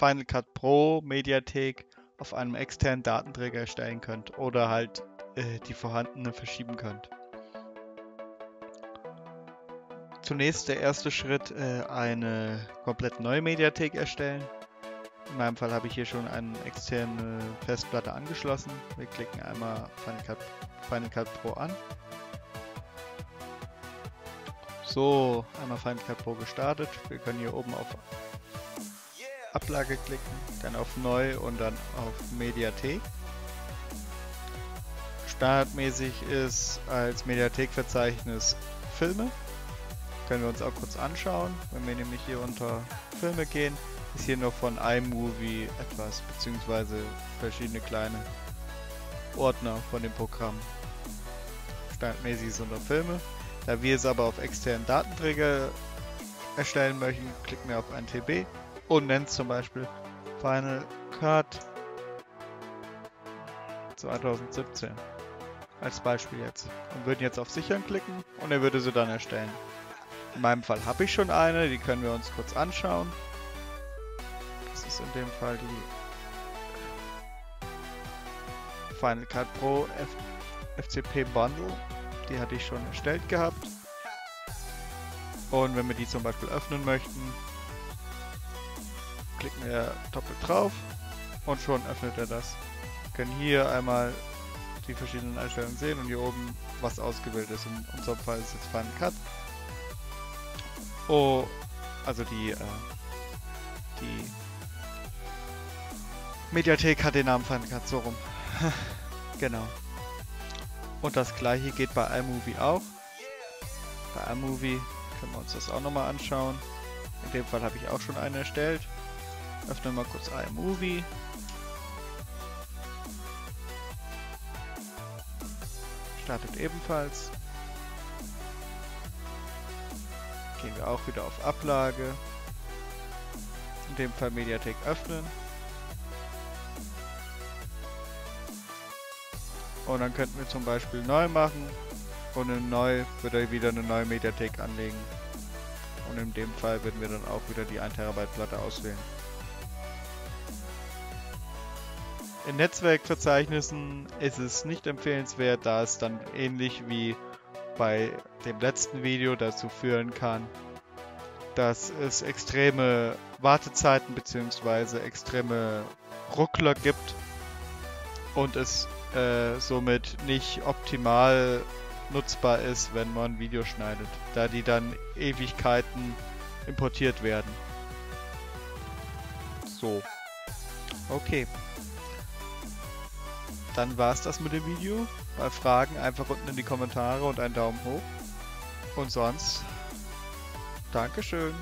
Final Cut Pro, Mediathek auf einem externen Datenträger erstellen könnt oder halt die vorhandene verschieben könnt. Zunächst der erste Schritt, eine komplett neue Mediathek erstellen. In meinem Fall habe ich hier schon eine externe Festplatte angeschlossen. Wir klicken einmal Final Cut Pro an. So, einmal Final Cut Pro gestartet. Wir können hier oben auf Ablage klicken, dann auf Neu und dann auf Mediathek. Standardmäßig ist als Mediathekverzeichnis Filme. Können wir uns auch kurz anschauen. Wenn wir nämlich hier unter Filme gehen, ist hier noch von iMovie etwas, beziehungsweise verschiedene kleine Ordner von dem Programm. Standardmäßig ist unter Filme. Da wir es aber auf externen Datenträger erstellen möchten, klicken wir auf ein TB und nennen es zum Beispiel Final Cut 2017 als Beispiel jetzt. Und würden jetzt auf Sichern klicken und er würde sie dann erstellen. In meinem Fall habe ich schon eine, die können wir uns kurz anschauen. Das ist in dem Fall die Final Cut Pro FCP Bundle. Die hatte ich schon erstellt gehabt. Und wenn wir die zum Beispiel öffnen möchten, klicken wir doppelt drauf und schon öffnet er das. Wir können hier einmal die verschiedenen Einstellungen sehen und hier oben was ausgewählt ist. In unserem Fall ist jetzt Final Cut. Oh, also die Mediathek hat den Namen Final Cut, so rum. Genau. Und das gleiche geht bei iMovie auch. Bei iMovie können wir uns das auch nochmal anschauen. In dem Fall habe ich auch schon eine erstellt. Öffnen wir mal kurz iMovie. Startet ebenfalls. Gehen wir auch wieder auf Ablage. In dem Fall Mediathek öffnen. Und dann könnten wir zum Beispiel neu machen und in neu würde er wieder eine neue Mediathek anlegen. Und in dem Fall würden wir dann auch wieder die 1 TB Platte auswählen. In Netzwerkverzeichnissen ist es nicht empfehlenswert, da es dann ähnlich wie bei dem letzten Video dazu führen kann, dass es extreme Wartezeiten bzw. extreme Ruckler gibt und es somit nicht optimal nutzbar ist, wenn man ein Video schneidet, da die dann Ewigkeiten importiert werden. So. Okay. Dann war es das mit dem Video. Bei Fragen einfach unten in die Kommentare und einen Daumen hoch. Und sonst, Dankeschön.